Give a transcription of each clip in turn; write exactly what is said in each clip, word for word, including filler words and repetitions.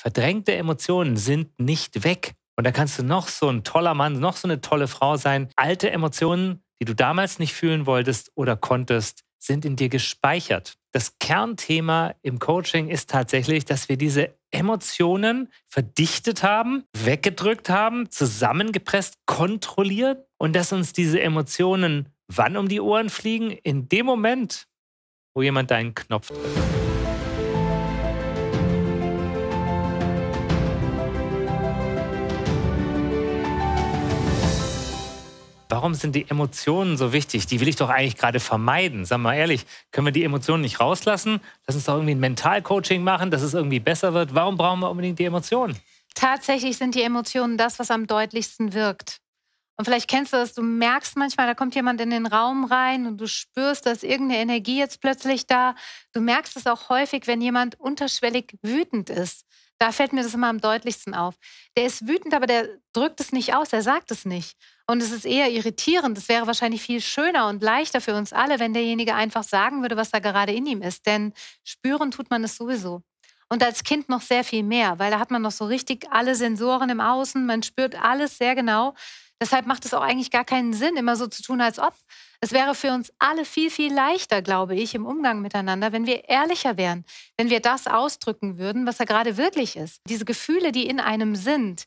Verdrängte Emotionen sind nicht weg. Und da kannst du noch so ein toller Mann, noch so eine tolle Frau sein. Alte Emotionen, die du damals nicht fühlen wolltest oder konntest, sind in dir gespeichert. Das Kernthema im Coaching ist tatsächlich, dass wir diese Emotionen verdichtet haben, weggedrückt haben, zusammengepresst, kontrolliert und dass uns diese Emotionen wann um die Ohren fliegen? In dem Moment, wo jemand deinen Knopf drückt. Warum sind die Emotionen so wichtig? Die will ich doch eigentlich gerade vermeiden. Sag mal ehrlich, können wir die Emotionen nicht rauslassen? Lass uns doch irgendwie ein Mentalcoaching machen, dass es irgendwie besser wird. Warum brauchen wir unbedingt die Emotionen? Tatsächlich sind die Emotionen das, was am deutlichsten wirkt. Und vielleicht kennst du das, du merkst manchmal, da kommt jemand in den Raum rein und du spürst, da ist irgendeine Energie jetzt plötzlich da. Du merkst es auch häufig, wenn jemand unterschwellig wütend ist. Da fällt mir das immer am deutlichsten auf. Der ist wütend, aber der drückt es nicht aus, der sagt es nicht. Und es ist eher irritierend. Es wäre wahrscheinlich viel schöner und leichter für uns alle, wenn derjenige einfach sagen würde, was da gerade in ihm ist. Denn spüren tut man es sowieso. Und als Kind noch sehr viel mehr, weil da hat man noch so richtig alle Sensoren im Außen. Man spürt alles sehr genau. Deshalb macht es auch eigentlich gar keinen Sinn, immer so zu tun, als ob. Es wäre für uns alle viel, viel leichter, glaube ich, im Umgang miteinander, wenn wir ehrlicher wären, wenn wir das ausdrücken würden, was da gerade wirklich ist. Diese Gefühle, die in einem sind,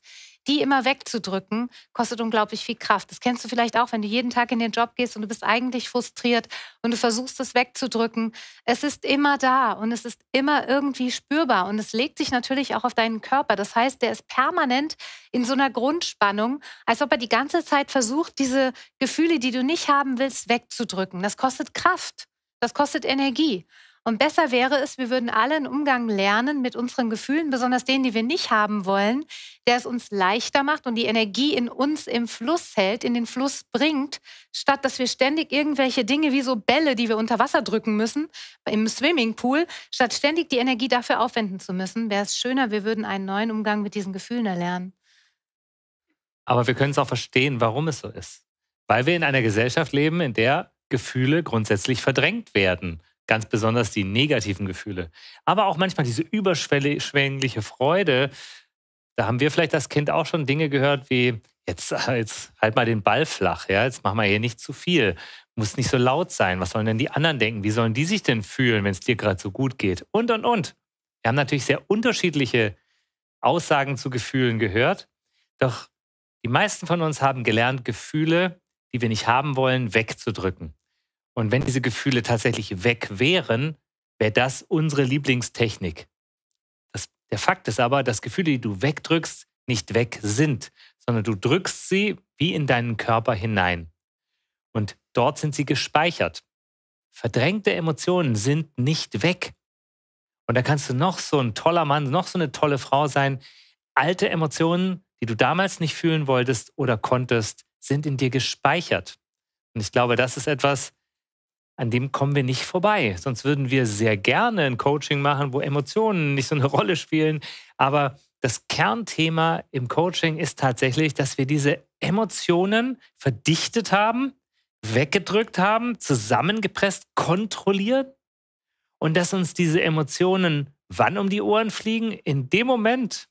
die immer wegzudrücken, kostet unglaublich viel Kraft. Das kennst du vielleicht auch, wenn du jeden Tag in den Job gehst und du bist eigentlich frustriert und du versuchst, es wegzudrücken. Es ist immer da und es ist immer irgendwie spürbar. Und es legt sich natürlich auch auf deinen Körper. Das heißt, der ist permanent in so einer Grundspannung, als ob er die ganze Zeit versucht, diese Gefühle, die du nicht haben willst, wegzudrücken. Das kostet Kraft, das kostet Energie. Und besser wäre es, wir würden alle einen Umgang lernen mit unseren Gefühlen, besonders denen, die wir nicht haben wollen, der es uns leichter macht und die Energie in uns im Fluss hält, in den Fluss bringt, statt dass wir ständig irgendwelche Dinge wie so Bälle, die wir unter Wasser drücken müssen, im Swimmingpool, statt ständig die Energie dafür aufwenden zu müssen, wäre es schöner, wir würden einen neuen Umgang mit diesen Gefühlen erlernen. Aber wir können es auch verstehen, warum es so ist. Weil wir in einer Gesellschaft leben, in der Gefühle grundsätzlich verdrängt werden. Ganz besonders die negativen Gefühle. Aber auch manchmal diese überschwängliche Freude. Da haben wir vielleicht als Kind auch schon Dinge gehört wie, jetzt, jetzt halt mal den Ball flach, ja? Jetzt machen wir hier nicht zu viel. Muss nicht so laut sein. Was sollen denn die anderen denken? Wie sollen die sich denn fühlen, wenn es dir gerade so gut geht? Und, und, und. Wir haben natürlich sehr unterschiedliche Aussagen zu Gefühlen gehört. Doch die meisten von uns haben gelernt, Gefühle, die wir nicht haben wollen, wegzudrücken. Und wenn diese Gefühle tatsächlich weg wären, wäre das unsere Lieblingstechnik. Das, der Fakt ist aber, dass Gefühle, die du wegdrückst, nicht weg sind, sondern du drückst sie wie in deinen Körper hinein. Und dort sind sie gespeichert. Verdrängte Emotionen sind nicht weg. Und da kannst du noch so ein toller Mann, noch so eine tolle Frau sein. Alte Emotionen, die du damals nicht fühlen wolltest oder konntest, sind in dir gespeichert. Und ich glaube, das ist etwas, an dem kommen wir nicht vorbei. Sonst würden wir sehr gerne ein Coaching machen, wo Emotionen nicht so eine Rolle spielen. Aber das Kernthema im Coaching ist tatsächlich, dass wir diese Emotionen verdichtet haben, weggedrückt haben, zusammengepresst, kontrolliert und dass uns diese Emotionen wann um die Ohren fliegen? In dem Moment,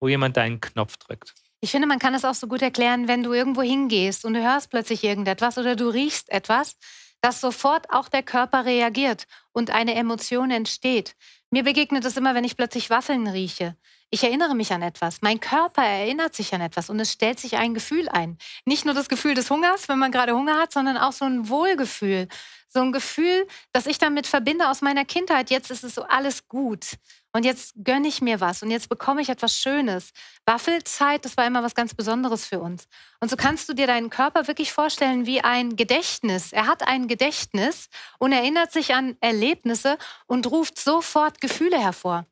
wo jemand deinen Knopf drückt. Ich finde, man kann es auch so gut erklären, wenn du irgendwo hingehst und du hörst plötzlich irgendetwas oder du riechst etwas, dass sofort auch der Körper reagiert und eine Emotion entsteht. Mir begegnet es immer, wenn ich plötzlich Waffeln rieche. Ich erinnere mich an etwas. Mein Körper erinnert sich an etwas und es stellt sich ein Gefühl ein. Nicht nur das Gefühl des Hungers, wenn man gerade Hunger hat, sondern auch so ein Wohlgefühl. So ein Gefühl, das ich damit verbinde aus meiner Kindheit. Jetzt ist es so alles gut. Und jetzt gönne ich mir was und jetzt bekomme ich etwas Schönes. Waffelzeit, das war immer was ganz Besonderes für uns. Und so kannst du dir deinen Körper wirklich vorstellen wie ein Gedächtnis. Er hat ein Gedächtnis und erinnert sich an Erlebnisse und ruft sofort Gefühle hervor.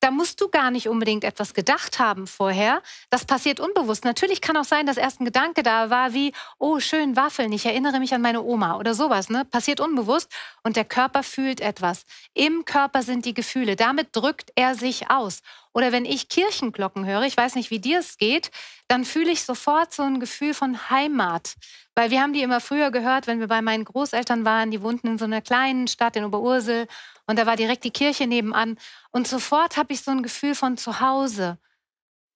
Da musst du gar nicht unbedingt etwas gedacht haben vorher. Das passiert unbewusst. Natürlich kann auch sein, dass erst ein Gedanke da war wie, oh, schön Waffeln, ich erinnere mich an meine Oma oder sowas. Ne? Passiert unbewusst und der Körper fühlt etwas. Im Körper sind die Gefühle. Damit drückt er sich aus. Oder wenn ich Kirchenglocken höre, ich weiß nicht, wie dir es geht, dann fühle ich sofort so ein Gefühl von Heimat. Weil wir haben die immer früher gehört, wenn wir bei meinen Großeltern waren, die wohnten in so einer kleinen Stadt in Oberursel. Und da war direkt die Kirche nebenan. Und sofort habe ich so ein Gefühl von zu Hause.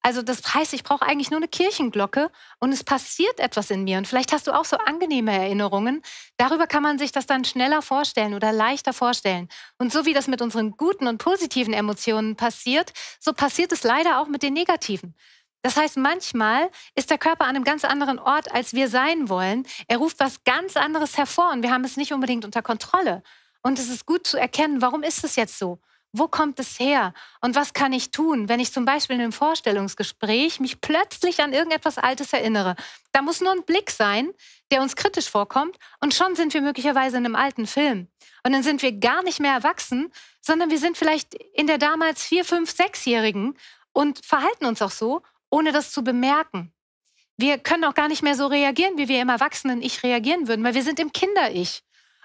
Also das heißt, ich brauche eigentlich nur eine Kirchenglocke und es passiert etwas in mir. Und vielleicht hast du auch so angenehme Erinnerungen. Darüber kann man sich das dann schneller vorstellen oder leichter vorstellen. Und so wie das mit unseren guten und positiven Emotionen passiert, so passiert es leider auch mit den negativen. Das heißt, manchmal ist der Körper an einem ganz anderen Ort, als wir sein wollen. Er ruft was ganz anderes hervor und wir haben es nicht unbedingt unter Kontrolle. Und es ist gut zu erkennen, warum ist es jetzt so? Wo kommt es her? Und was kann ich tun, wenn ich zum Beispiel in einem Vorstellungsgespräch mich plötzlich an irgendetwas Altes erinnere? Da muss nur ein Blick sein, der uns kritisch vorkommt und schon sind wir möglicherweise in einem alten Film. Und dann sind wir gar nicht mehr erwachsen, sondern wir sind vielleicht in der damals vier-, fünf-, sechsjährigen und verhalten uns auch so, ohne das zu bemerken. Wir können auch gar nicht mehr so reagieren, wie wir im Erwachsenen-Ich reagieren würden, weil wir sind im Kinder-Ich.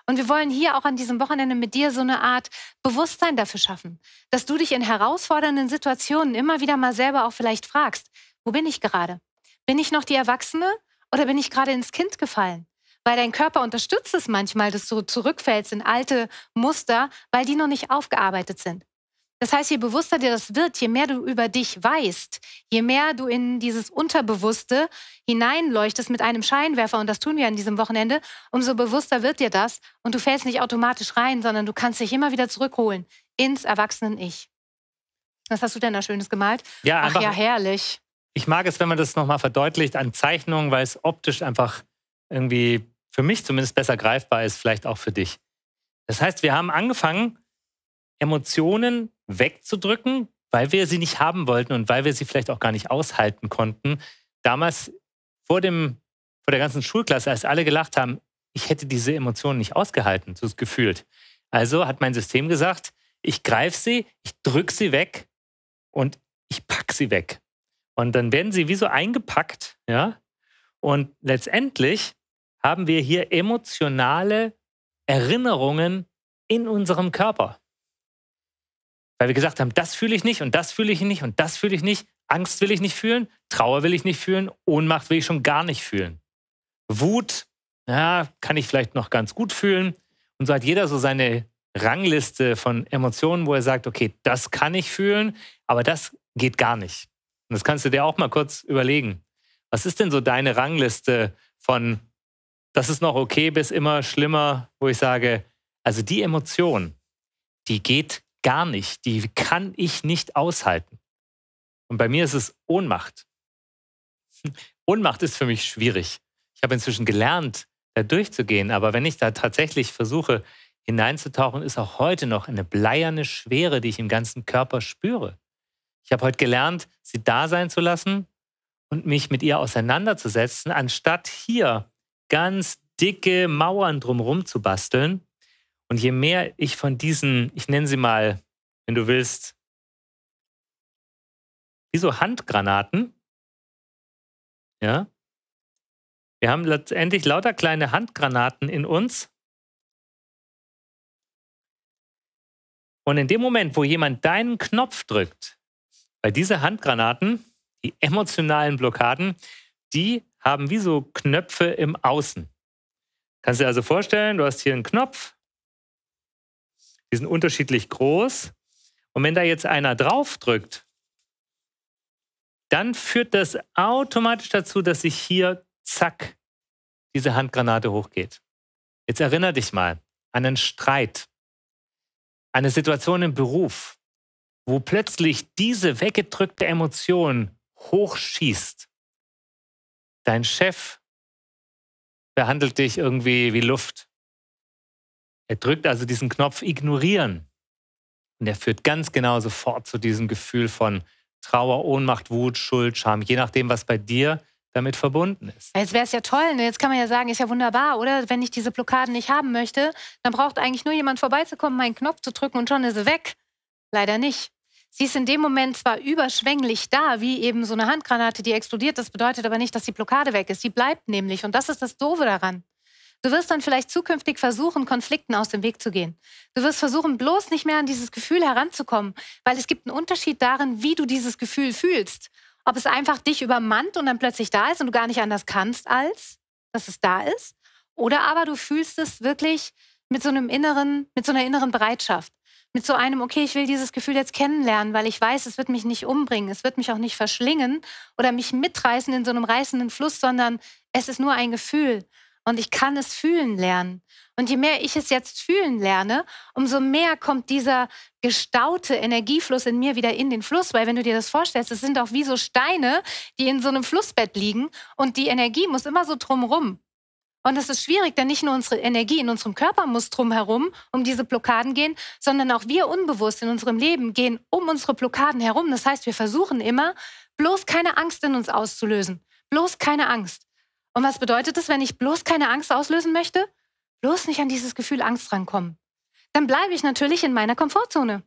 Und wir wollen hier auch an diesem Wochenende mit dir so eine Art Bewusstsein dafür schaffen, dass du dich in herausfordernden Situationen immer wieder mal selber auch vielleicht fragst, wo bin ich gerade? Bin ich noch die Erwachsene oder bin ich gerade ins Kind gefallen? Weil dein Körper unterstützt es manchmal, dass du zurückfällst in alte Muster, weil die noch nicht aufgearbeitet sind. Das heißt, je bewusster dir das wird, je mehr du über dich weißt, je mehr du in dieses Unterbewusste hineinleuchtest mit einem Scheinwerfer, und das tun wir an diesem Wochenende, umso bewusster wird dir das und du fällst nicht automatisch rein, sondern du kannst dich immer wieder zurückholen ins Erwachsenen-Ich. Was hast du denn da Schönes gemalt? Ja, einfach, ach ja, herrlich. Ich mag es, wenn man das nochmal verdeutlicht an Zeichnungen, weil es optisch einfach irgendwie für mich zumindest besser greifbar ist, vielleicht auch für dich. Das heißt, wir haben angefangen, Emotionen wegzudrücken, weil wir sie nicht haben wollten und weil wir sie vielleicht auch gar nicht aushalten konnten. Damals vor, dem, vor der ganzen Schulklasse, als alle gelacht haben, ich hätte diese Emotionen nicht ausgehalten, so ist gefühlt. Also hat mein System gesagt, ich greife sie, ich drücke sie weg und ich packe sie weg. Und dann werden sie wie so eingepackt, ja. Und letztendlich haben wir hier emotionale Erinnerungen in unserem Körper. Weil wir gesagt haben, das fühle ich nicht und das fühle ich nicht und das fühle ich nicht. Angst will ich nicht fühlen, Trauer will ich nicht fühlen, Ohnmacht will ich schon gar nicht fühlen. Wut, ja, kann ich vielleicht noch ganz gut fühlen. Und so hat jeder so seine Rangliste von Emotionen, wo er sagt, okay, das kann ich fühlen, aber das geht gar nicht. Und das kannst du dir auch mal kurz überlegen. Was ist denn so deine Rangliste von, das ist noch okay bis immer schlimmer, wo ich sage, also die Emotion, die geht gar nicht, die kann ich nicht aushalten. Und bei mir ist es Ohnmacht. Ohnmacht ist für mich schwierig. Ich habe inzwischen gelernt, da durchzugehen, aber wenn ich da tatsächlich versuche, hineinzutauchen, ist auch heute noch eine bleierne Schwere, die ich im ganzen Körper spüre. Ich habe heute gelernt, sie da sein zu lassen und mich mit ihr auseinanderzusetzen, anstatt hier ganz dicke Mauern drumherum zu basteln. Und je mehr ich von diesen, ich nenne sie mal, wenn du willst, wie so Handgranaten, ja, wir haben letztendlich lauter kleine Handgranaten in uns. Und in dem Moment, wo jemand deinen Knopf drückt, weil diese Handgranaten, die emotionalen Blockaden, die haben wie so Knöpfe im Außen. Kannst dir also vorstellen, du hast hier einen Knopf. Die sind unterschiedlich groß. Und wenn da jetzt einer drauf drückt, dann führt das automatisch dazu, dass sich hier, zack, diese Handgranate hochgeht. Jetzt erinnere dich mal an einen Streit, an eine Situation im Beruf, wo plötzlich diese weggedrückte Emotion hochschießt. Dein Chef behandelt dich irgendwie wie Luft. Er drückt also diesen Knopf ignorieren und er führt ganz genau sofort zu diesem Gefühl von Trauer, Ohnmacht, Wut, Schuld, Scham, je nachdem, was bei dir damit verbunden ist. Jetzt wäre es ja toll, ne? Jetzt kann man ja sagen, ist ja wunderbar, oder? Wenn ich diese Blockaden nicht haben möchte, dann braucht eigentlich nur jemand vorbeizukommen, meinen Knopf zu drücken und schon ist sie weg. Leider nicht. Sie ist in dem Moment zwar überschwänglich da, wie eben so eine Handgranate, die explodiert, das bedeutet aber nicht, dass die Blockade weg ist. Sie bleibt nämlich und das ist das Doofe daran. Du wirst dann vielleicht zukünftig versuchen, Konflikten aus dem Weg zu gehen. Du wirst versuchen, bloß nicht mehr an dieses Gefühl heranzukommen, weil es gibt einen Unterschied darin, wie du dieses Gefühl fühlst. Ob es einfach dich übermannt und dann plötzlich da ist und du gar nicht anders kannst, als dass es da ist. Oder aber du fühlst es wirklich mit so einem inneren, mit so einer inneren Bereitschaft. mit so einem, okay, ich will dieses Gefühl jetzt kennenlernen, weil ich weiß, es wird mich nicht umbringen, es wird mich auch nicht verschlingen oder mich mitreißen in so einem reißenden Fluss, sondern es ist nur ein Gefühl und ich kann es fühlen lernen. Und je mehr ich es jetzt fühlen lerne, umso mehr kommt dieser gestaute Energiefluss in mir wieder in den Fluss, weil wenn du dir das vorstellst, es sind auch wie so Steine, die in so einem Flussbett liegen und die Energie muss immer so drumrum. Und das ist schwierig, denn nicht nur unsere Energie in unserem Körper muss drumherum um diese Blockaden gehen, sondern auch wir unbewusst in unserem Leben gehen um unsere Blockaden herum. Das heißt, wir versuchen immer, bloß keine Angst in uns auszulösen. Bloß keine Angst. Und was bedeutet das, wenn ich bloß keine Angst auslösen möchte? Bloß nicht an dieses Gefühl Angst rankommen. Dann bleibe ich natürlich in meiner Komfortzone.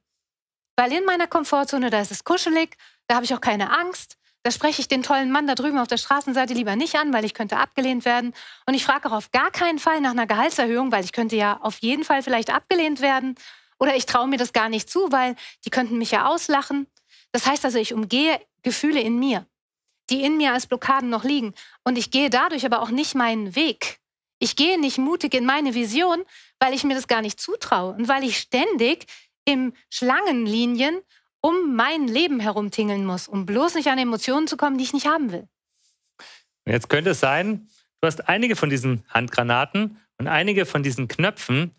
Weil in meiner Komfortzone, da ist es kuschelig, da habe ich auch keine Angst. Da spreche ich den tollen Mann da drüben auf der Straßenseite lieber nicht an, weil ich könnte abgelehnt werden. Und ich frage auch auf gar keinen Fall nach einer Gehaltserhöhung, weil ich könnte ja auf jeden Fall vielleicht abgelehnt werden. Oder ich traue mir das gar nicht zu, weil die könnten mich ja auslachen. Das heißt also, ich umgehe Gefühle in mir, die in mir als Blockaden noch liegen. Und ich gehe dadurch aber auch nicht meinen Weg. Ich gehe nicht mutig in meine Vision, weil ich mir das gar nicht zutraue. Und weil ich ständig in Schlangenlinien um mein Leben herumtingeln muss, um bloß nicht an Emotionen zu kommen, die ich nicht haben will. Und jetzt könnte es sein, du hast einige von diesen Handgranaten und einige von diesen Knöpfen.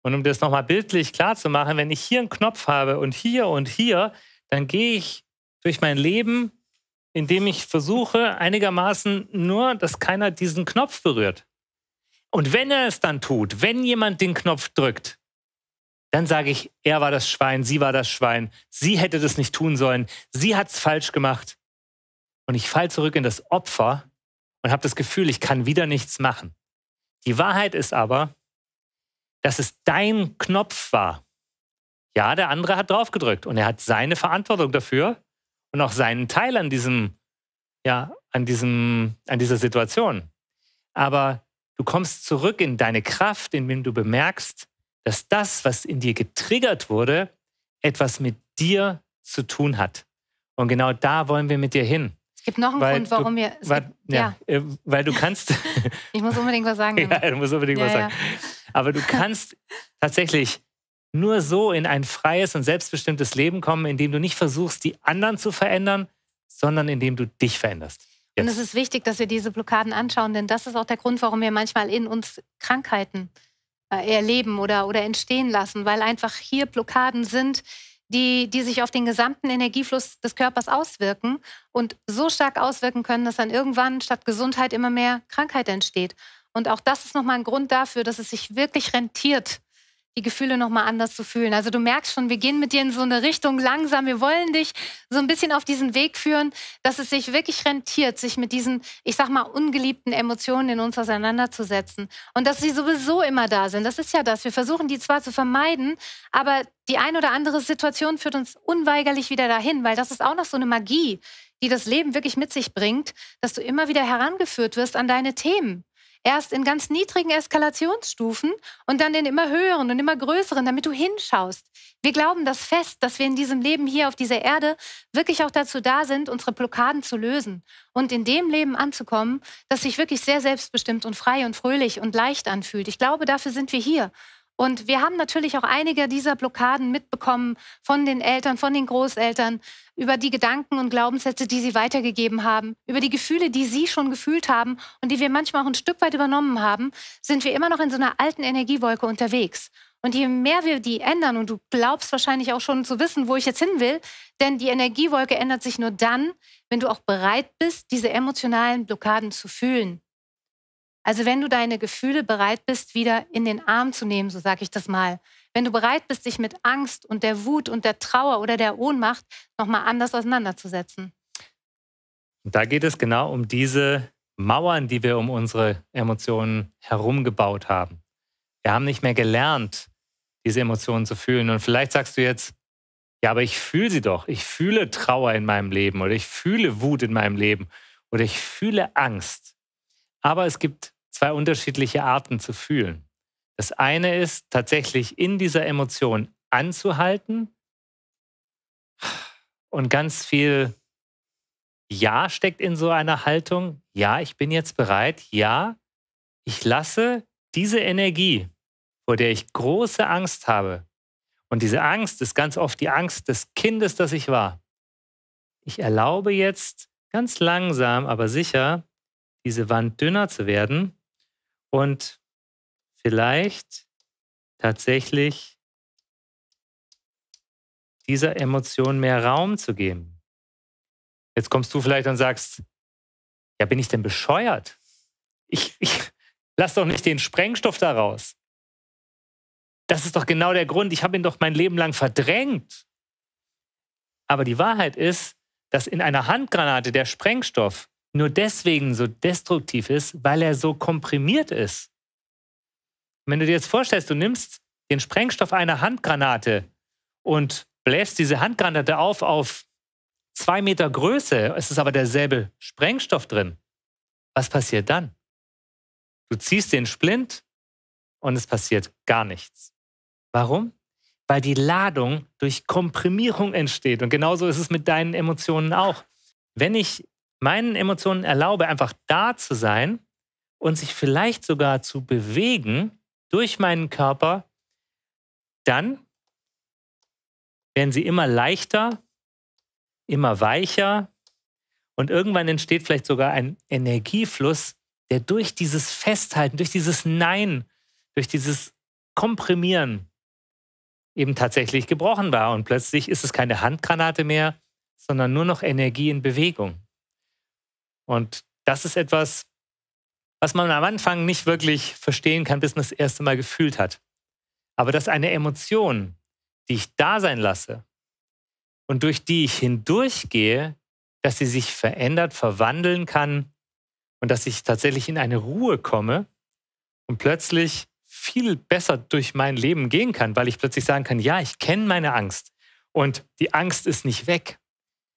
Und um das nochmal bildlich klar zu machen, wenn ich hier einen Knopf habe und hier und hier, dann gehe ich durch mein Leben, indem ich versuche, einigermaßen nur, dass keiner diesen Knopf berührt. Und wenn er es dann tut, wenn jemand den Knopf drückt, dann sage ich, er war das Schwein, sie war das Schwein, sie hätte das nicht tun sollen, sie hat es falsch gemacht. Und ich falle zurück in das Opfer und habe das Gefühl, ich kann wieder nichts machen. Die Wahrheit ist aber, dass es dein Knopf war. Ja, der andere hat draufgedrückt und er hat seine Verantwortung dafür und auch seinen Teil an diesem, ja, an diesem, an dieser Situation. Aber du kommst zurück in deine Kraft, indem du bemerkst, dass das, was in dir getriggert wurde, etwas mit dir zu tun hat. Und genau da wollen wir mit dir hin. Es gibt noch einen weil Grund, warum du, wir... Weil, gibt, ja, ja. weil du kannst... Ich muss unbedingt was sagen. Ja, du musst unbedingt ja, was sagen. Ja. Aber du kannst tatsächlich nur so in ein freies und selbstbestimmtes Leben kommen, indem du nicht versuchst, die anderen zu verändern, sondern indem du dich veränderst. Jetzt. Und es ist wichtig, dass wir diese Blockaden anschauen, denn das ist auch der Grund, warum wir manchmal in uns Krankheiten erleben oder, oder entstehen lassen, weil einfach hier Blockaden sind, die, die sich auf den gesamten Energiefluss des Körpers auswirken und so stark auswirken können, dass dann irgendwann statt Gesundheit immer mehr Krankheit entsteht. Und auch das ist nochmal ein Grund dafür, dass es sich wirklich rentiert, die Gefühle nochmal anders zu fühlen. Also du merkst schon, wir gehen mit dir in so eine Richtung langsam, wir wollen dich so ein bisschen auf diesen Weg führen, dass es sich wirklich rentiert, sich mit diesen, ich sag mal, ungeliebten Emotionen in uns auseinanderzusetzen. Und dass sie sowieso immer da sind, das ist ja das. Wir versuchen, die zwar zu vermeiden, aber die ein oder andere Situation führt uns unweigerlich wieder dahin, weil das ist auch noch so eine Magie, die das Leben wirklich mit sich bringt, dass du immer wieder herangeführt wirst an deine Themen. Erst in ganz niedrigen Eskalationsstufen und dann in immer höheren und immer größeren, damit du hinschaust. Wir glauben das fest, dass wir in diesem Leben hier auf dieser Erde wirklich auch dazu da sind, unsere Blockaden zu lösen und in dem Leben anzukommen, das sich wirklich sehr selbstbestimmt und frei und fröhlich und leicht anfühlt. Ich glaube, dafür sind wir hier. Und wir haben natürlich auch einige dieser Blockaden mitbekommen von den Eltern, von den Großeltern, über die Gedanken und Glaubenssätze, die sie weitergegeben haben, über die Gefühle, die sie schon gefühlt haben und die wir manchmal auch ein Stück weit übernommen haben, sind wir immer noch in so einer alten Energiewolke unterwegs. Und je mehr wir die ändern, und du glaubst wahrscheinlich auch schon zu wissen, wo ich jetzt hin will, denn die Energiewolke ändert sich nur dann, wenn du auch bereit bist, diese emotionalen Blockaden zu fühlen. Also wenn du deine Gefühle bereit bist, wieder in den Arm zu nehmen, so sage ich das mal. Wenn du bereit bist, dich mit Angst und der Wut und der Trauer oder der Ohnmacht nochmal anders auseinanderzusetzen. Und da geht es genau um diese Mauern, die wir um unsere Emotionen herumgebaut haben. Wir haben nicht mehr gelernt, diese Emotionen zu fühlen. Und vielleicht sagst du jetzt, ja, aber ich fühle sie doch. Ich fühle Trauer in meinem Leben oder ich fühle Wut in meinem Leben oder ich fühle Angst. Aber es gibt zwei unterschiedliche Arten zu fühlen. Das eine ist, tatsächlich in dieser Emotion anzuhalten und ganz viel Ja steckt in so einer Haltung. Ja, ich bin jetzt bereit. Ja, ich lasse diese Energie, vor der ich große Angst habe Und diese Angst ist ganz oft die Angst des Kindes, das ich war. Ich erlaube jetzt ganz langsam, aber sicher, diese Wand dünner zu werden und vielleicht tatsächlich dieser Emotion mehr Raum zu geben. Jetzt kommst du vielleicht und sagst, ja, bin ich denn bescheuert? Ich, ich lass doch nicht den Sprengstoff da raus. Das ist doch genau der Grund, ich habe ihn doch mein Leben lang verdrängt. Aber die Wahrheit ist, dass in einer Handgranate der Sprengstoff nur deswegen so destruktiv ist, weil er so komprimiert ist. Wenn du dir jetzt vorstellst, du nimmst den Sprengstoff einer Handgranate und bläst diese Handgranate auf auf zwei Meter Größe, es ist aber derselbe Sprengstoff drin, was passiert dann? Du ziehst den Splint und es passiert gar nichts. Warum? Weil die Ladung durch Komprimierung entsteht. Und genauso ist es mit deinen Emotionen auch. Wenn ich meinen Emotionen erlaube, einfach da zu sein und sich vielleicht sogar zu bewegen durch meinen Körper, dann werden sie immer leichter, immer weicher und irgendwann entsteht vielleicht sogar ein Energiefluss, der durch dieses Festhalten, durch dieses Nein, durch dieses Komprimieren eben tatsächlich gebrochen war. Und plötzlich ist es keine Handgranate mehr, sondern nur noch Energie in Bewegung. Und das ist etwas, was man am Anfang nicht wirklich verstehen kann, bis man das erste Mal gefühlt hat. Aber dass eine Emotion, die ich da sein lasse und durch die ich hindurchgehe, dass sie sich verändert, verwandeln kann und dass ich tatsächlich in eine Ruhe komme und plötzlich viel besser durch mein Leben gehen kann, weil ich plötzlich sagen kann, ja, ich kenne meine Angst und die Angst ist nicht weg.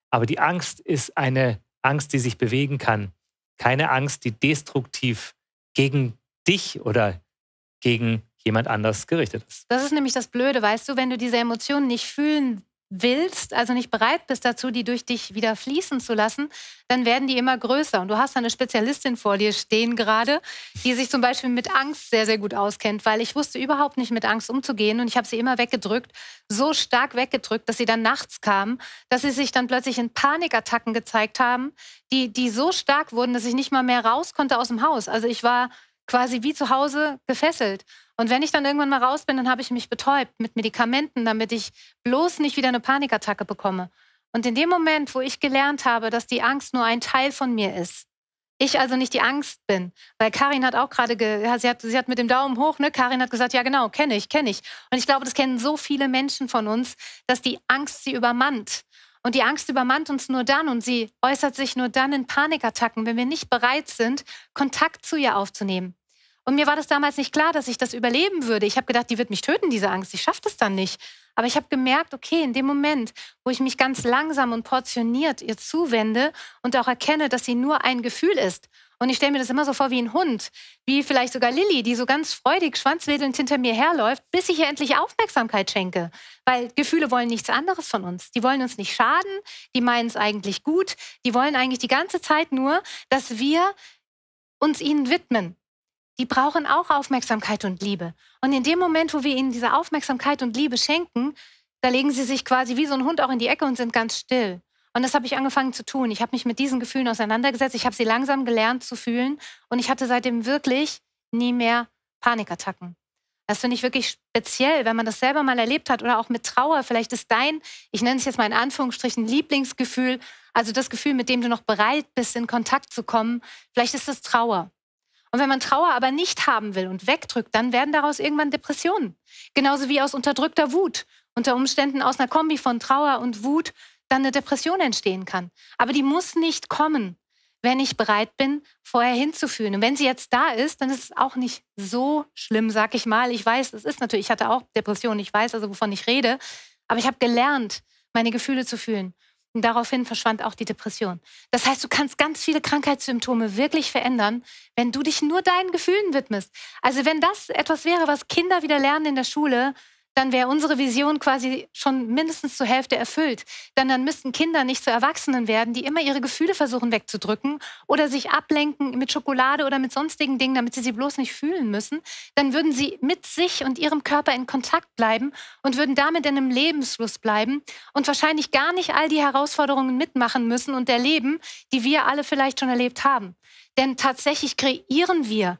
Aber die Angst ist eine Angst, die sich bewegen kann. Keine Angst, die destruktiv gegen dich oder gegen jemand anders gerichtet ist. Das ist nämlich das Blöde, weißt du, wenn du diese Emotionen nicht fühlen willst, also nicht bereit bist dazu, die durch dich wieder fließen zu lassen, dann werden die immer größer. Und du hast eine Spezialistin vor dir stehen gerade, die sich zum Beispiel mit Angst sehr, sehr gut auskennt, weil ich wusste überhaupt nicht, mit Angst umzugehen und ich habe sie immer weggedrückt, so stark weggedrückt, dass sie dann nachts kam, dass sie sich dann plötzlich in Panikattacken gezeigt haben, die, die so stark wurden, dass ich nicht mal mehr raus konnte aus dem Haus. Also ich war quasi wie zu Hause gefesselt. Und wenn ich dann irgendwann mal raus bin, dann habe ich mich betäubt mit Medikamenten, damit ich bloß nicht wieder eine Panikattacke bekomme. Und in dem Moment, wo ich gelernt habe, dass die Angst nur ein Teil von mir ist, ich also nicht die Angst bin, weil Karin hat auch gerade, sie hat, sie hat mit dem Daumen hoch, ne? Karin hat gesagt, ja genau, kenne ich, kenne ich. Und ich glaube, das kennen so viele Menschen von uns, dass die Angst sie übermannt. Und die Angst übermannt uns nur dann und sie äußert sich nur dann in Panikattacken, wenn wir nicht bereit sind, Kontakt zu ihr aufzunehmen. Und mir war das damals nicht klar, dass ich das überleben würde. Ich habe gedacht, die wird mich töten, diese Angst. Ich schaffe das dann nicht. Aber ich habe gemerkt, okay, in dem Moment, wo ich mich ganz langsam und portioniert ihr zuwende und auch erkenne, dass sie nur ein Gefühl ist. Und ich stelle mir das immer so vor wie ein Hund, wie vielleicht sogar Lilly, die so ganz freudig schwanzwedelnd hinter mir herläuft, bis ich ihr endlich Aufmerksamkeit schenke. Weil Gefühle wollen nichts anderes von uns. Die wollen uns nicht schaden, die meinen es eigentlich gut. Die wollen eigentlich die ganze Zeit nur, dass wir uns ihnen widmen. Die brauchen auch Aufmerksamkeit und Liebe. Und in dem Moment, wo wir ihnen diese Aufmerksamkeit und Liebe schenken, da legen sie sich quasi wie so ein Hund auch in die Ecke und sind ganz still. Und das habe ich angefangen zu tun. Ich habe mich mit diesen Gefühlen auseinandergesetzt. Ich habe sie langsam gelernt zu fühlen. Und ich hatte seitdem wirklich nie mehr Panikattacken. Das finde ich wirklich speziell, wenn man das selber mal erlebt hat oder auch mit Trauer. Vielleicht ist dein, ich nenne es jetzt mal in Anführungsstrichen, Lieblingsgefühl, also das Gefühl, mit dem du noch bereit bist, in Kontakt zu kommen, vielleicht ist das Trauer. Und wenn man Trauer aber nicht haben will und wegdrückt, dann werden daraus irgendwann Depressionen. Genauso wie aus unterdrückter Wut, unter Umständen aus einer Kombi von Trauer und Wut, dann eine Depression entstehen kann. Aber die muss nicht kommen, wenn ich bereit bin, vorher hinzufühlen. Und wenn sie jetzt da ist, dann ist es auch nicht so schlimm, sag ich mal. Ich weiß, es ist natürlich, ich hatte auch Depressionen, ich weiß also, wovon ich rede. Aber ich habe gelernt, meine Gefühle zu fühlen. Und daraufhin verschwand auch die Depression. Das heißt, du kannst ganz viele Krankheitssymptome wirklich verändern, wenn du dich nur deinen Gefühlen widmest. Also wenn das etwas wäre, was Kinder wieder lernen in der Schule, dann wäre unsere Vision quasi schon mindestens zur Hälfte erfüllt. Denn dann müssten Kinder nicht zu Erwachsenen werden, die immer ihre Gefühle versuchen wegzudrücken oder sich ablenken mit Schokolade oder mit sonstigen Dingen, damit sie sie bloß nicht fühlen müssen. Dann würden sie mit sich und ihrem Körper in Kontakt bleiben und würden damit in einem Lebensfluss bleiben und wahrscheinlich gar nicht all die Herausforderungen mitmachen müssen und erleben, die wir alle vielleicht schon erlebt haben. Denn tatsächlich kreieren wir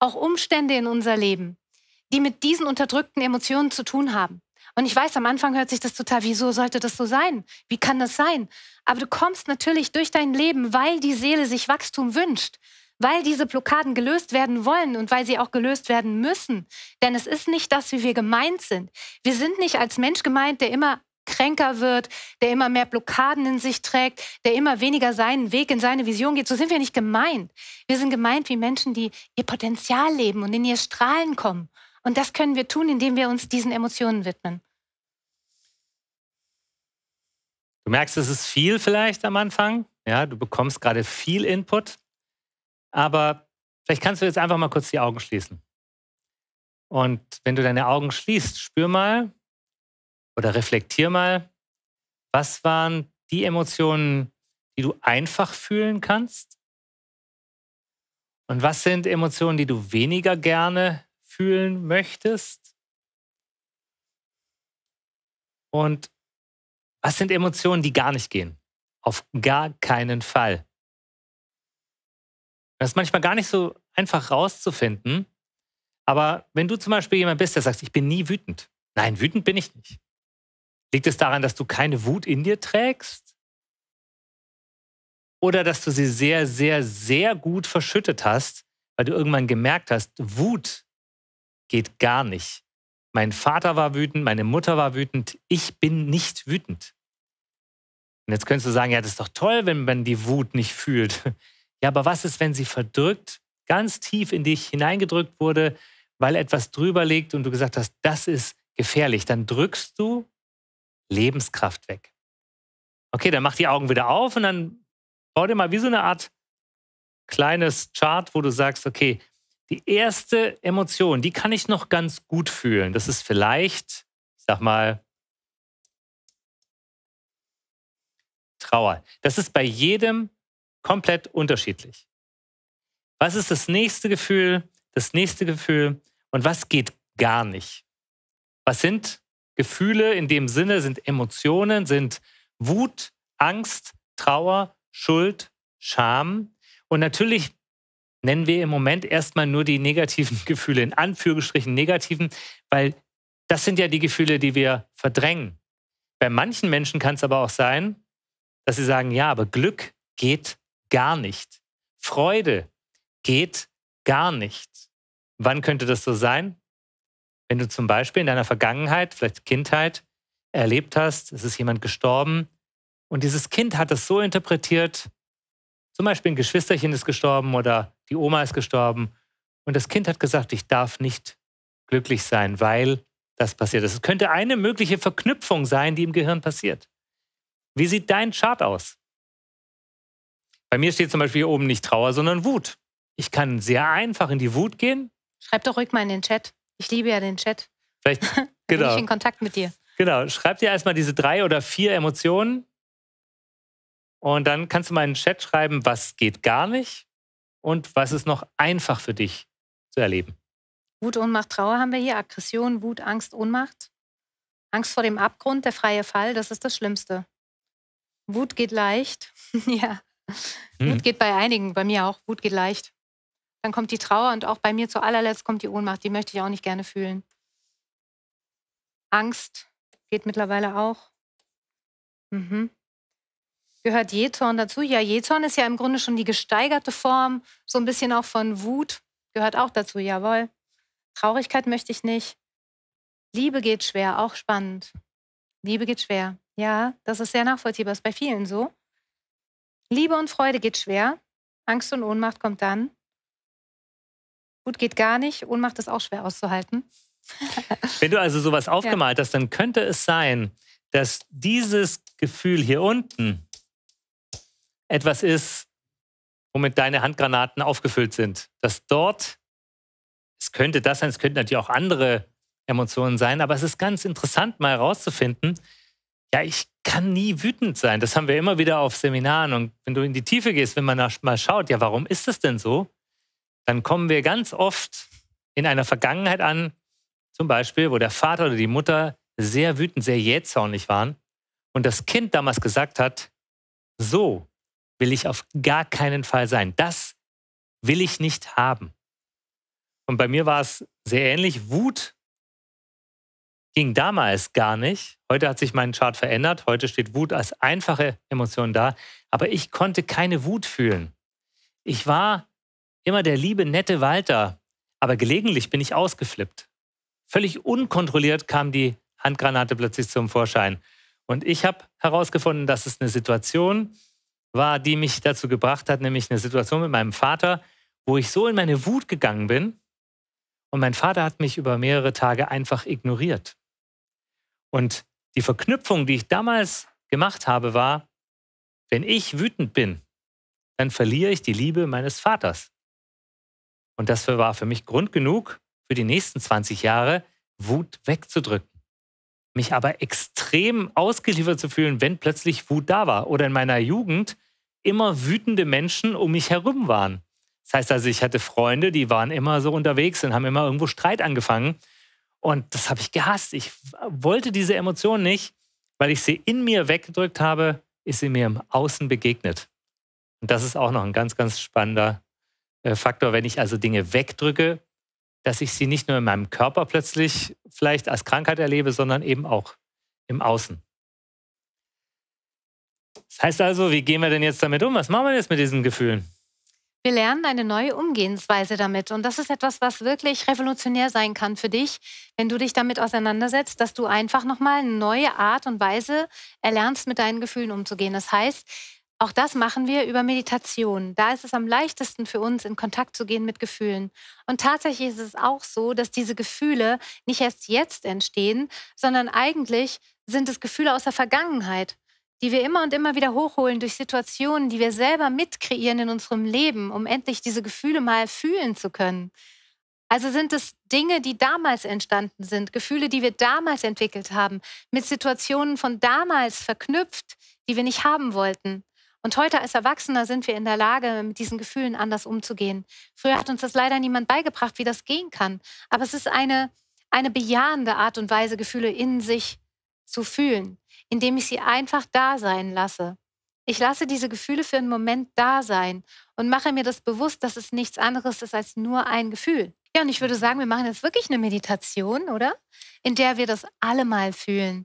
auch Umstände in unser Leben, die mit diesen unterdrückten Emotionen zu tun haben. Und ich weiß, am Anfang hört sich das total, wieso sollte das so sein? Wie kann das sein? Aber du kommst natürlich durch dein Leben, weil die Seele sich Wachstum wünscht, weil diese Blockaden gelöst werden wollen und weil sie auch gelöst werden müssen. Denn es ist nicht das, wie wir gemeint sind. Wir sind nicht als Mensch gemeint, der immer kränker wird, der immer mehr Blockaden in sich trägt, der immer weniger seinen Weg in seine Vision geht. So sind wir nicht gemeint. Wir sind gemeint wie Menschen, die ihr Potenzial leben und in ihr Strahlen kommen. Und das können wir tun, indem wir uns diesen Emotionen widmen. Du merkst, es ist viel vielleicht am Anfang. Ja, du bekommst gerade viel Input. Aber vielleicht kannst du jetzt einfach mal kurz die Augen schließen. Und wenn du deine Augen schließt, spür mal oder reflektier mal, was waren die Emotionen, die du einfach fühlen kannst? Und was sind Emotionen, die du weniger gerne fühlen möchtest? Und was sind Emotionen, die gar nicht gehen? Auf gar keinen Fall. Das ist manchmal gar nicht so einfach rauszufinden. Aber wenn du zum Beispiel jemand bist, der sagt, ich bin nie wütend. Nein, wütend bin ich nicht. Liegt es daran, dass du keine Wut in dir trägst? Oder dass du sie sehr, sehr, sehr gut verschüttet hast, weil du irgendwann gemerkt hast, Wut geht gar nicht. Mein Vater war wütend, meine Mutter war wütend, ich bin nicht wütend. Und jetzt könntest du sagen, ja, das ist doch toll, wenn man die Wut nicht fühlt. Ja, aber was ist, wenn sie verdrückt, ganz tief in dich hineingedrückt wurde, weil etwas drüber liegt und du gesagt hast, das ist gefährlich? Dann drückst du Lebenskraft weg. Okay, dann mach die Augen wieder auf und dann bau dir mal wie so eine Art kleines Chart, wo du sagst, okay, die erste Emotion, die kann ich noch ganz gut fühlen. Das ist vielleicht, ich sag mal, Trauer. Das ist bei jedem komplett unterschiedlich. Was ist das nächste Gefühl? Das nächste Gefühl und was geht gar nicht? Was sind Gefühle in dem Sinne, sind Emotionen, sind Wut, Angst, Trauer, Schuld, Scham. Und natürlich nennen wir im Moment erstmal nur die negativen Gefühle, in Anführungsstrichen negativen, weil das sind ja die Gefühle, die wir verdrängen. Bei manchen Menschen kann es aber auch sein, dass sie sagen, ja, aber Glück geht gar nicht. Freude geht gar nicht. Wann könnte das so sein? Wenn du zum Beispiel in deiner Vergangenheit, vielleicht Kindheit, erlebt hast, es ist jemand gestorben und dieses Kind hat das so interpretiert, zum Beispiel ein Geschwisterchen ist gestorben oder die Oma ist gestorben und das Kind hat gesagt, ich darf nicht glücklich sein, weil das passiert ist. Es könnte eine mögliche Verknüpfung sein, die im Gehirn passiert. Wie sieht dein Chart aus? Bei mir steht zum Beispiel hier oben nicht Trauer, sondern Wut. Ich kann sehr einfach in die Wut gehen. Schreib doch ruhig mal in den Chat. Ich liebe ja den Chat. Vielleicht genau. Bin ich in Kontakt mit dir. Genau, schreib dir erstmal diese drei oder vier Emotionen und dann kannst du mal in den Chat schreiben, was geht gar nicht und was ist noch einfach für dich zu erleben. Wut, Ohnmacht, Trauer haben wir hier, Aggression, Wut, Angst, Ohnmacht. Angst vor dem Abgrund, der freie Fall, das ist das Schlimmste. Wut geht leicht, ja. Hm. Wut geht bei einigen, bei mir auch, Wut geht leicht. Dann kommt die Trauer und auch bei mir zu allerletzt kommt die Ohnmacht. Die möchte ich auch nicht gerne fühlen. Angst geht mittlerweile auch. Mhm. Gehört Jähzorn dazu? Ja, Jähzorn ist ja im Grunde schon die gesteigerte Form, so ein bisschen auch von Wut. Gehört auch dazu, jawohl. Traurigkeit möchte ich nicht. Liebe geht schwer, auch spannend. Liebe geht schwer. Ja, das ist sehr nachvollziehbar, ist bei vielen so. Liebe und Freude geht schwer. Angst und Ohnmacht kommt dann. Wut geht gar nicht, Ohnmacht ist auch schwer auszuhalten. Wenn du also sowas aufgemalt hast, dann könnte es sein, dass dieses Gefühl hier unten etwas ist, womit deine Handgranaten aufgefüllt sind. Dass dort, es könnte das sein, es könnten natürlich auch andere Emotionen sein. Aber es ist ganz interessant, mal herauszufinden, ja, ich kann nie wütend sein. Das haben wir immer wieder auf Seminaren. Und wenn du in die Tiefe gehst, wenn man mal schaut, ja, warum ist das denn so? Dann kommen wir ganz oft in einer Vergangenheit an, zum Beispiel, wo der Vater oder die Mutter sehr wütend, sehr jähzornig waren und das Kind damals gesagt hat, so will ich auf gar keinen Fall sein. Das will ich nicht haben. Und bei mir war es sehr ähnlich. Wut ging damals gar nicht. Heute hat sich mein Chart verändert. Heute steht Wut als einfache Emotion da. Aber ich konnte keine Wut fühlen. Ich war immer der liebe, nette Walter. Aber gelegentlich bin ich ausgeflippt. Völlig unkontrolliert kam die Handgranate plötzlich zum Vorschein. Und ich habe herausgefunden, dass es eine Situation war, die mich dazu gebracht hat, nämlich eine Situation mit meinem Vater, wo ich so in meine Wut gegangen bin. Und mein Vater hat mich über mehrere Tage einfach ignoriert. Und die Verknüpfung, die ich damals gemacht habe, war, wenn ich wütend bin, dann verliere ich die Liebe meines Vaters. Und das war für mich Grund genug, für die nächsten zwanzig Jahre Wut wegzudrücken. Mich aber extrem ausgeliefert zu fühlen, wenn plötzlich Wut da war. Oder in meiner Jugend immer wütende Menschen um mich herum waren. Das heißt also, ich hatte Freunde, die waren immer so unterwegs und haben immer irgendwo Streit angefangen. Und das habe ich gehasst. Ich wollte diese Emotion nicht, weil ich sie in mir weggedrückt habe, ist sie mir im Außen begegnet. Und das ist auch noch ein ganz, ganz spannender Faktor, wenn ich also Dinge wegdrücke, dass ich sie nicht nur in meinem Körper plötzlich vielleicht als Krankheit erlebe, sondern eben auch im Außen. Das heißt also, wie gehen wir denn jetzt damit um? Was machen wir jetzt mit diesen Gefühlen? Wir lernen eine neue Umgehensweise damit. Und das ist etwas, was wirklich revolutionär sein kann für dich, wenn du dich damit auseinandersetzt, dass du einfach nochmal eine neue Art und Weise erlernst, mit deinen Gefühlen umzugehen. Das heißt, auch das machen wir über Meditation. Da ist es am leichtesten für uns, in Kontakt zu gehen mit Gefühlen. Und tatsächlich ist es auch so, dass diese Gefühle nicht erst jetzt entstehen, sondern eigentlich sind es Gefühle aus der Vergangenheit, die wir immer und immer wieder hochholen durch Situationen, die wir selber mitkreieren in unserem Leben, um endlich diese Gefühle mal fühlen zu können. Also sind es Dinge, die damals entstanden sind, Gefühle, die wir damals entwickelt haben, mit Situationen von damals verknüpft, die wir nicht haben wollten. Und heute als Erwachsener sind wir in der Lage, mit diesen Gefühlen anders umzugehen. Früher hat uns das leider niemand beigebracht, wie das gehen kann. Aber es ist eine, eine bejahende Art und Weise, Gefühle in sich zu fühlen, indem ich sie einfach da sein lasse. Ich lasse diese Gefühle für einen Moment da sein und mache mir das bewusst, dass es nichts anderes ist als nur ein Gefühl. Ja, und ich würde sagen, wir machen jetzt wirklich eine Meditation, oder? In der wir das alle mal fühlen.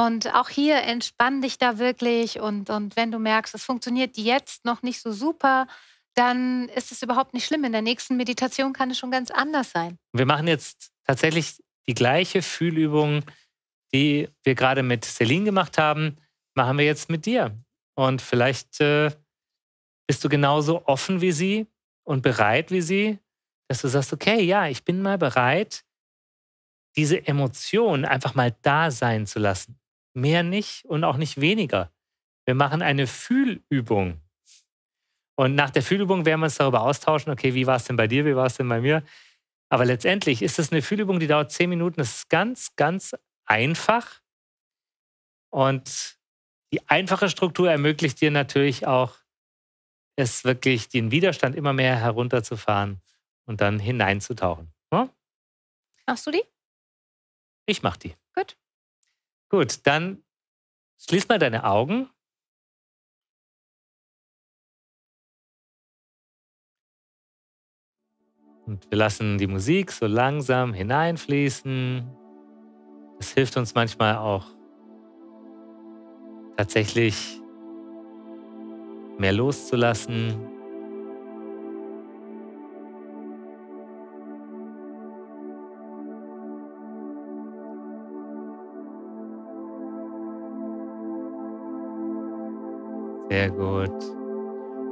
Und auch hier entspann dich da wirklich und, und wenn du merkst, es funktioniert jetzt noch nicht so super, dann ist es überhaupt nicht schlimm. In der nächsten Meditation kann es schon ganz anders sein. Wir machen jetzt tatsächlich die gleiche Fühlübung, die wir gerade mit Celine gemacht haben, machen wir jetzt mit dir. Und vielleicht äh, bist du genauso offen wie sie und bereit wie sie, dass du sagst, okay, ja, ich bin mal bereit, diese Emotion einfach mal da sein zu lassen. Mehr nicht und auch nicht weniger. Wir machen eine Fühlübung. Und nach der Fühlübung werden wir uns darüber austauschen, okay, wie war es denn bei dir, wie war es denn bei mir? Aber letztendlich ist es eine Fühlübung, die dauert zehn Minuten. Das ist ganz, ganz einfach. Und die einfache Struktur ermöglicht dir natürlich auch, es wirklich den Widerstand immer mehr herunterzufahren und dann hineinzutauchen. Ja? Machst du die? Ich mach die. Gut. Gut, dann schließ mal deine Augen. Und wir lassen die Musik so langsam hineinfließen. Das hilft uns manchmal auch, tatsächlich mehr loszulassen. Sehr gut.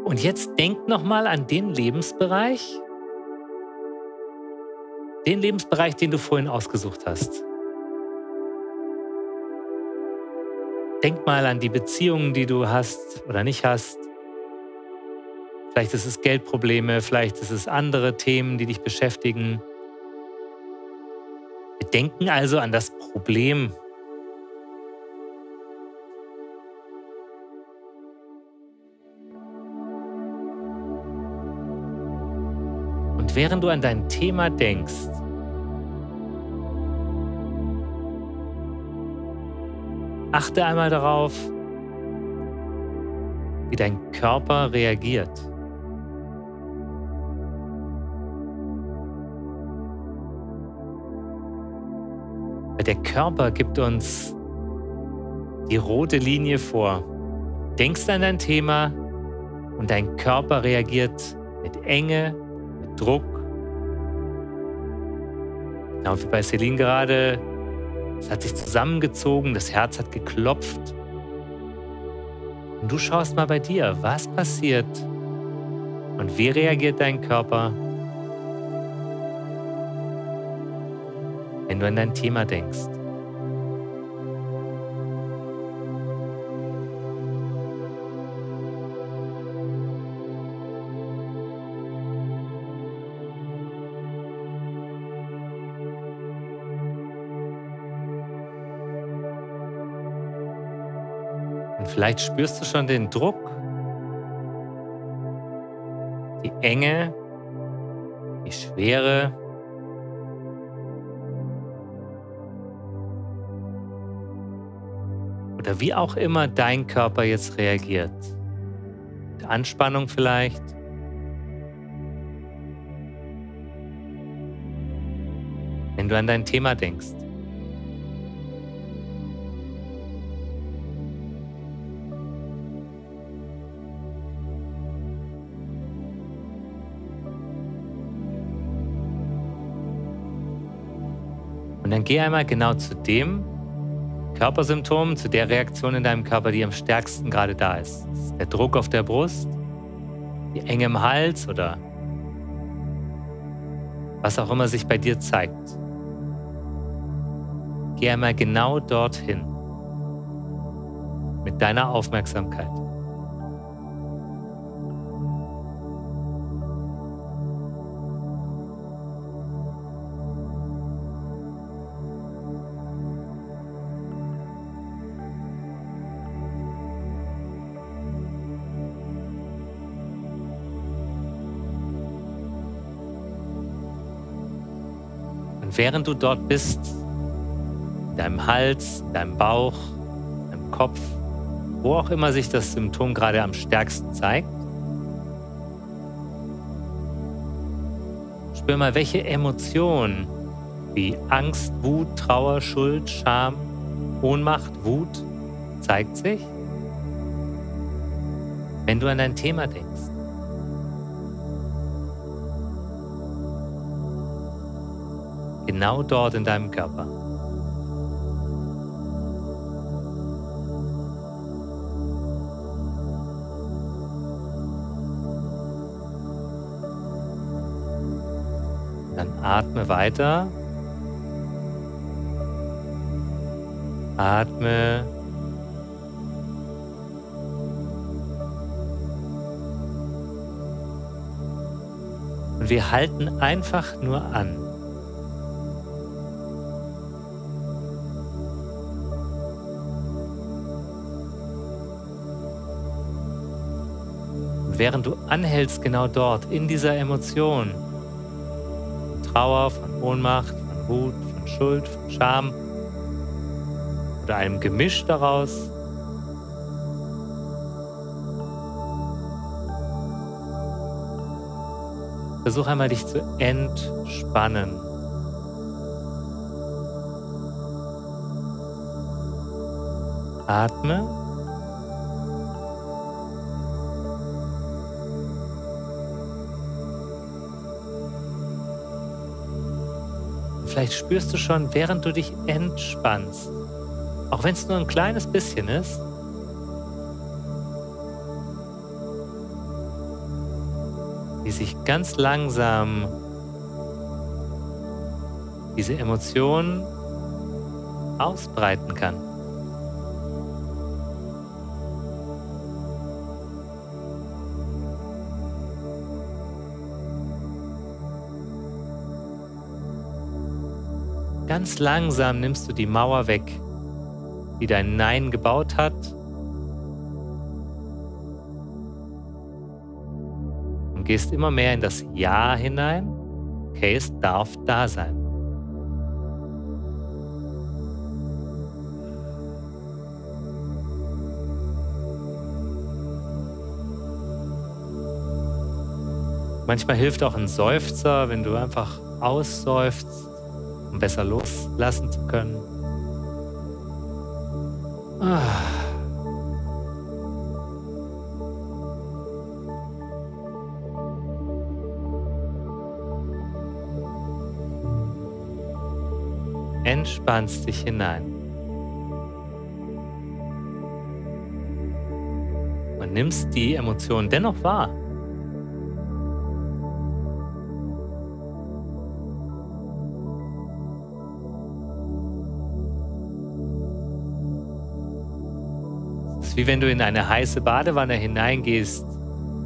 Und jetzt denk nochmal an den Lebensbereich, den Lebensbereich, den du vorhin ausgesucht hast. Denk mal an die Beziehungen, die du hast oder nicht hast. Vielleicht ist es Geldprobleme, vielleicht ist es andere Themen, die dich beschäftigen. Wir denken also an das Problem. Und während du an dein Thema denkst, achte einmal darauf, wie dein Körper reagiert. Weil der Körper gibt uns die rote Linie vor. Du denkst an dein Thema und dein Körper reagiert mit Enge, mit Druck. Genau wie bei Celine gerade. Es hat sich zusammengezogen, das Herz hat geklopft. Und du schaust mal bei dir, was passiert und wie reagiert dein Körper, wenn du an dein Thema denkst. Vielleicht spürst du schon den Druck, die Enge, die Schwere. Oder wie auch immer dein Körper jetzt reagiert. Mit Anspannung vielleicht. Wenn du an dein Thema denkst. Und dann geh einmal genau zu dem Körpersymptom, zu der Reaktion in deinem Körper, die am stärksten gerade da ist. Das ist der Druck auf der Brust, die Enge im Hals oder was auch immer sich bei dir zeigt. Geh einmal genau dorthin mit deiner Aufmerksamkeit. Während du dort bist, in deinem Hals, in deinem Bauch, in deinem Kopf, wo auch immer sich das Symptom gerade am stärksten zeigt, spür mal, welche Emotionen wie Angst, Wut, Trauer, Schuld, Scham, Ohnmacht, Wut zeigt sich, wenn du an dein Thema denkst. Genau dort in deinem Körper. Dann atme weiter. Atme. Und wir halten einfach nur an. Während du anhältst, genau dort, in dieser Emotion, von Trauer, von Ohnmacht, von Wut, von Schuld, von Scham oder einem Gemisch daraus, versuch einmal, dich zu entspannen. Atme. Vielleicht spürst du schon, während du dich entspannst, auch wenn es nur ein kleines bisschen ist, wie sich ganz langsam diese Emotion ausbreiten kann. Ganz langsam nimmst du die Mauer weg, die dein Nein gebaut hat. Und gehst immer mehr in das Ja hinein. Okay, es darf da sein. Manchmal hilft auch ein Seufzer, wenn du einfach ausseufzt, um besser loslassen zu können. Ah. Entspannst dich hinein und nimmst die Emotionen dennoch wahr. Es ist wie wenn du in eine heiße Badewanne hineingehst,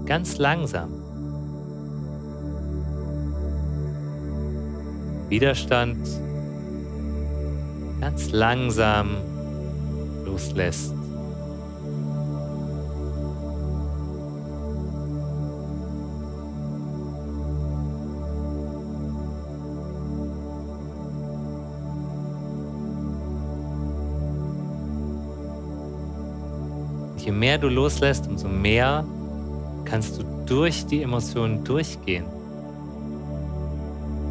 ganz langsam. Widerstand ganz langsam loslässt. Je mehr du loslässt, umso mehr kannst du durch die Emotionen durchgehen.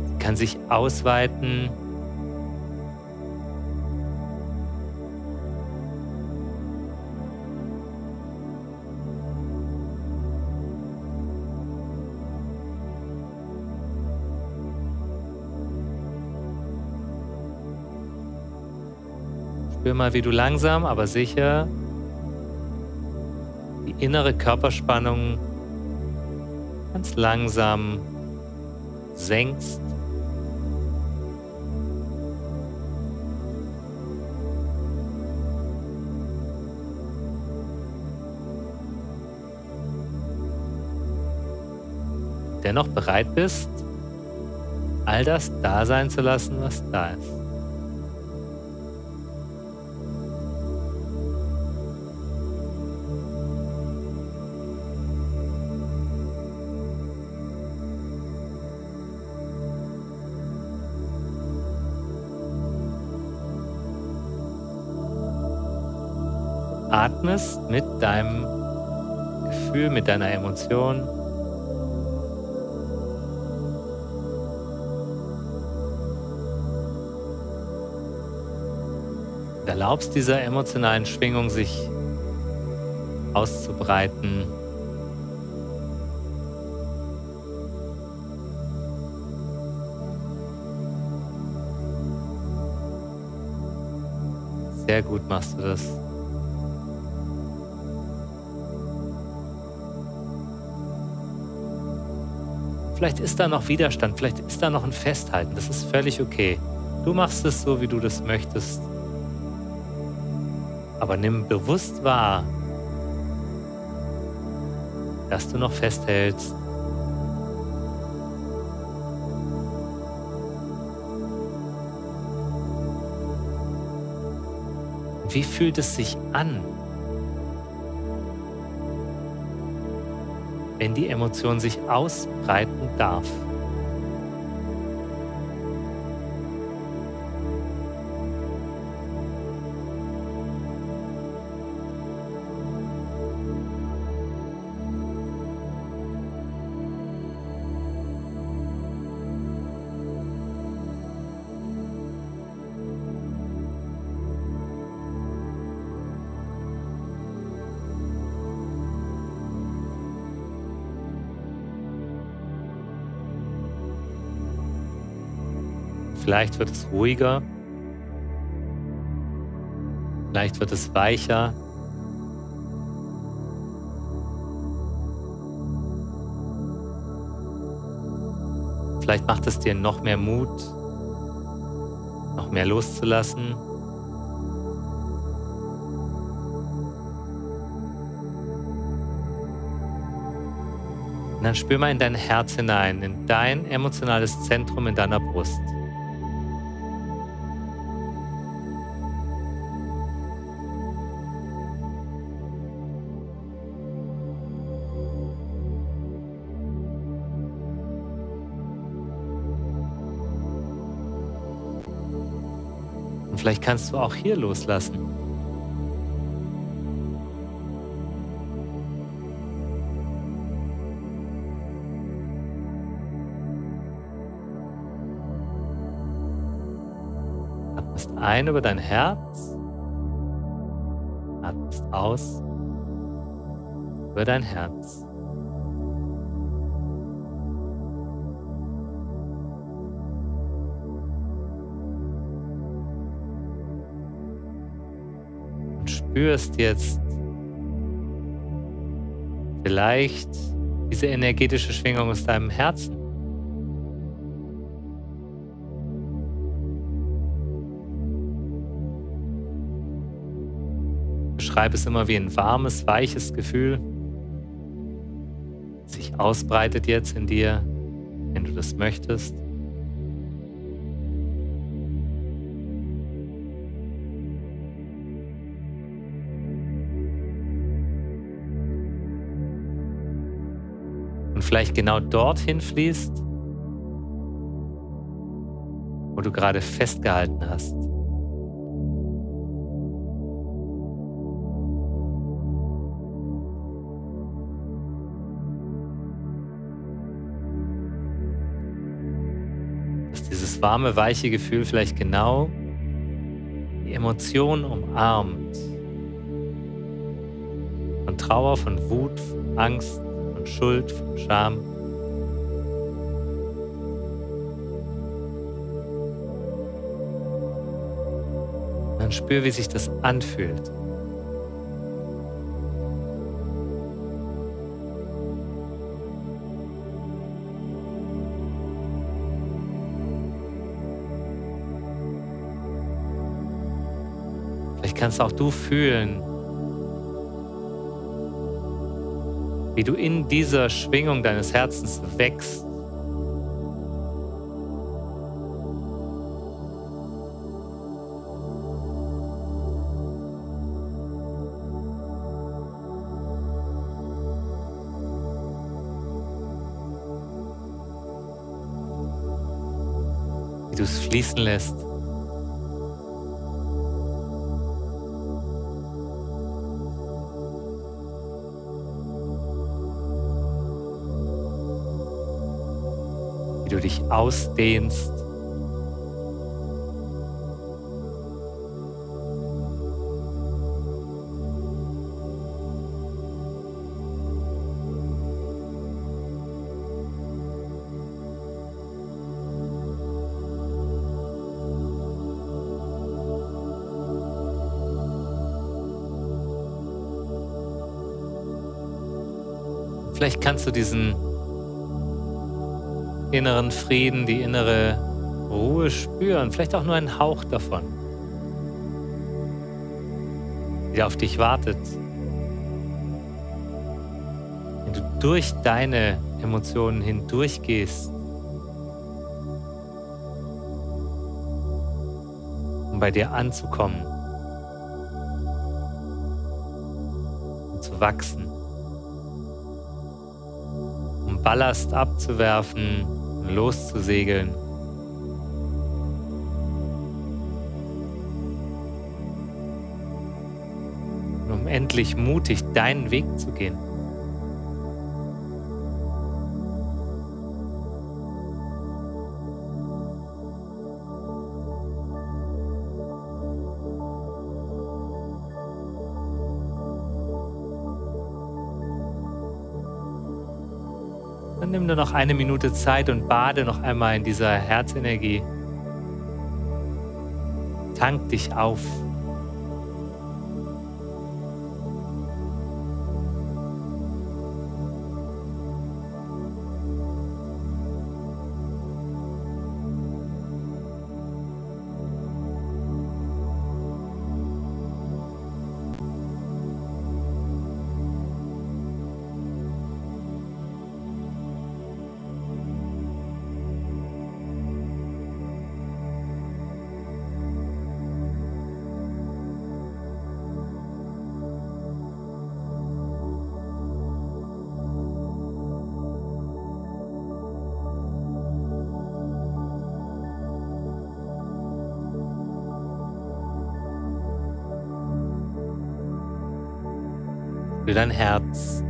Sie kann sich ausweiten. Spür mal, wie du langsam, aber sicher die innere Körperspannung ganz langsam senkst. Dennoch bereit bist, all das da sein zu lassen, was da ist. Atmest mit deinem Gefühl, mit deiner Emotion. Und erlaubst dieser emotionalen Schwingung, sich auszubreiten. Sehr gut machst du das. Vielleicht ist da noch Widerstand, vielleicht ist da noch ein Festhalten. Das ist völlig okay. Du machst es so, wie du das möchtest. Aber nimm bewusst wahr, dass du noch festhältst. Wie fühlt es sich an, wenn die Emotion sich ausbreiten darf? Vielleicht wird es ruhiger, vielleicht wird es weicher. Vielleicht macht es dir noch mehr Mut, noch mehr loszulassen. Und dann spür mal in dein Herz hinein, in dein emotionales Zentrum in deiner Brust. Und vielleicht kannst du auch hier loslassen. Atmest ein über dein Herz, atmest aus über dein Herz. Spürst jetzt vielleicht diese energetische Schwingung aus deinem Herzen. Beschreib es immer wie ein warmes, weiches Gefühl, das sich ausbreitet jetzt in dir, wenn du das möchtest. Und vielleicht genau dorthin fließt, wo du gerade festgehalten hast. Dass dieses warme, weiche Gefühl vielleicht genau die Emotionen umarmt. Von Trauer, von Wut, von Angst, von Schuld, von Scham. Und dann spür, wie sich das anfühlt. Vielleicht kannst auch du fühlen, wie du in dieser Schwingung deines Herzens wächst. Wie du es fließen lässt. Wie du dich ausdehnst. Vielleicht kannst du diesen inneren Frieden, die innere Ruhe spüren, vielleicht auch nur einen Hauch davon, der auf dich wartet, wenn du durch deine Emotionen hindurch gehst, um bei dir anzukommen und zu wachsen, um Ballast abzuwerfen, loszusegeln. Und um endlich mutig deinen Weg zu gehen. Dann nimm nur noch eine Minute Zeit und bade noch einmal in dieser Herzenergie. Tank dich auf. für dein Herz.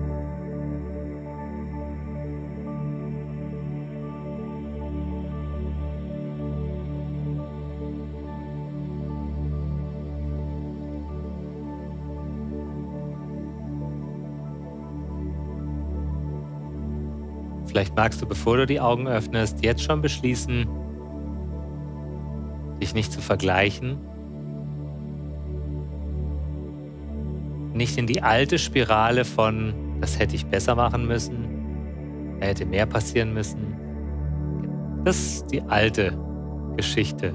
Vielleicht magst du, bevor du die Augen öffnest, jetzt schon beschließen, dich nicht zu vergleichen, nicht in die alte Spirale von, das hätte ich besser machen müssen, da hätte mehr passieren müssen. Das ist die alte Geschichte,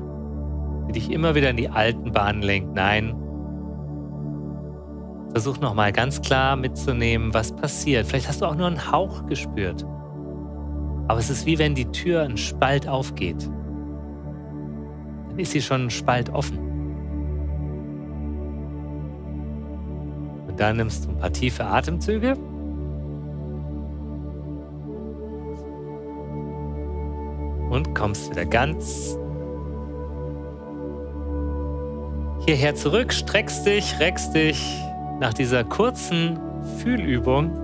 die dich immer wieder in die alten Bahnen lenkt. Nein, versuch nochmal ganz klar mitzunehmen, was passiert. Vielleicht hast du auch nur einen Hauch gespürt. Aber es ist wie wenn die Tür einen Spalt aufgeht. Dann ist sie schon einen Spalt offen. Und dann nimmst du ein paar tiefe Atemzüge. Und kommst wieder ganz hierher zurück, streckst dich, reckst dich nach dieser kurzen Fühlübung.